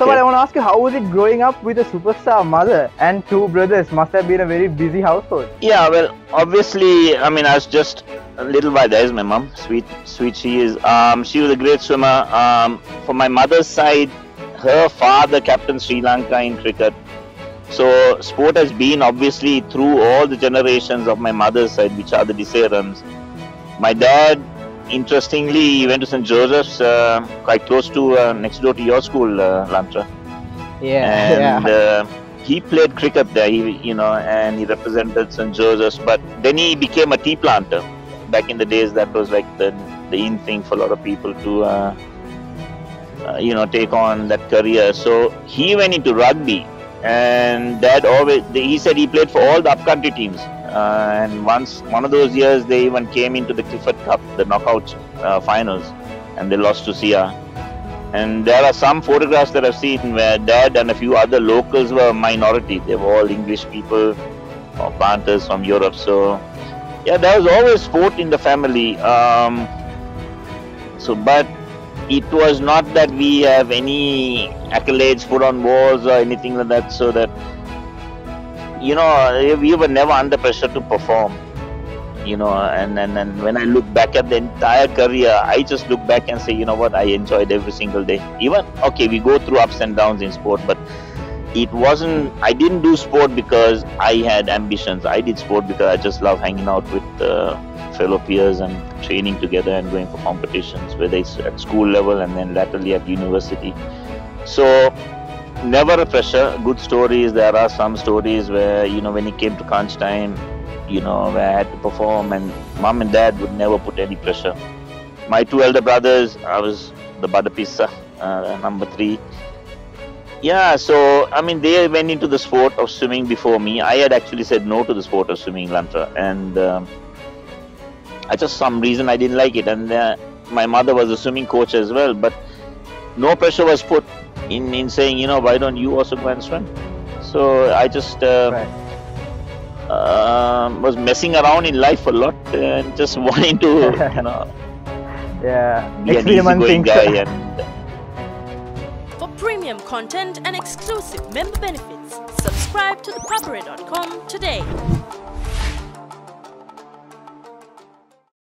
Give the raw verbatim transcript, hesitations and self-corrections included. First okay. of all, I want to ask you, how was it growing up with a superstar mother and two brothers? Must have been a very busy household. Yeah, well, obviously, I mean, I was just a little while. There is my mum. Sweet, sweet she is. Um, she was a great swimmer. Um, for my mother's side, her father captained Sri Lanka in cricket. So sport has been obviously through all the generations of my mother's side, which are the Disairams. My dad, interestingly, he went to St Joseph's, uh, quite close to, uh, next door to your school, uh, Lantra. Yeah. And yeah. Uh, he played cricket there, he, you know, and he represented St Joseph's. But then he became a tea planter. Back in the days, that was like the, the in thing for a lot of people to, uh, uh, you know, take on that career. So he went into rugby. And Dad always, he said he played for all the upcountry teams, uh, and once one of those years they even came into the Clifford Cup, the knockout uh, finals, and they lost to Sia. And there are some photographs that I've seen where Dad and a few other locals were a minority. They were all English people or planters from Europe. So yeah, there was always sport in the family. Um, so but it was not that we have any accolades put on walls or anything like that, so that, you know, we were never under pressure to perform, you know. And, and, and when I look back at the entire career, I just look back and say, you know what, I enjoyed every single day. Even, okay, we go through ups and downs in sport, but it wasn't, I didn't do sport because I had ambitions. I did sport because I just love hanging out with uh, fellow peers and training together and going for competitions, whether it's at school level and then laterally at university. So never a pressure. Good stories, there are some stories where, you know, when it came to crunch time, you know, where I had to perform, and Mom and Dad would never put any pressure. My two elder brothers, I was the butter pizza, uh, number three. Yeah, so I mean, they went into the sport of swimming before me. I had actually said no to the sport of swimming, Lantra, and um, I just, some reason, I didn't like it. And uh, my mother was a swimming coach as well, but no pressure was put in, in saying, you know, why don't you also go and swim? So I just uh, right. uh, was messing around in life a lot and just wanting to, you know, yeah. be an easygoing guy. And for premium content and exclusive member benefits, subscribe to the papare dot com today.